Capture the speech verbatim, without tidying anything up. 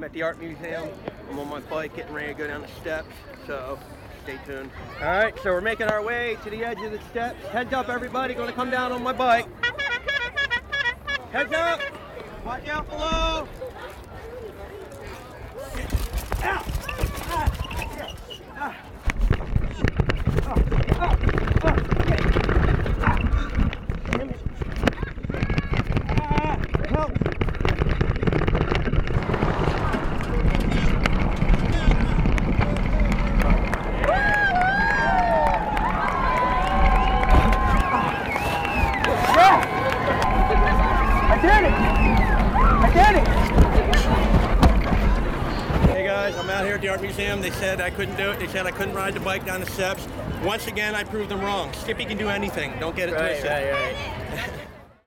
I'm at the Art Museum. I'm on my bike getting ready to go down the steps, so stay tuned. All right, so we're making our way to the edge of the steps. Heads up, everybody. Going to come down on my bike. Heads up. Watch out below. Ow. Ah. Ah. Ah. Museum. They said I couldn't do it. They said I couldn't ride the bike down the steps. Once again, I proved them wrong. Skippy can do anything. Don't get it twisted. Right, right, right.